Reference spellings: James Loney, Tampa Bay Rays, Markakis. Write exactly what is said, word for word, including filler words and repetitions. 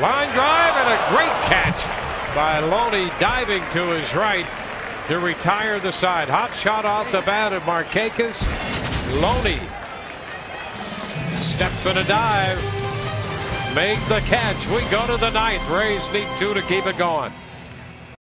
Line drive and a great catch by Loney, diving to his right to retire the side. Hot shot off the bat of Markakis. Loney steps in a dive, made the catch. We go to the ninth. Rays need two to keep it going.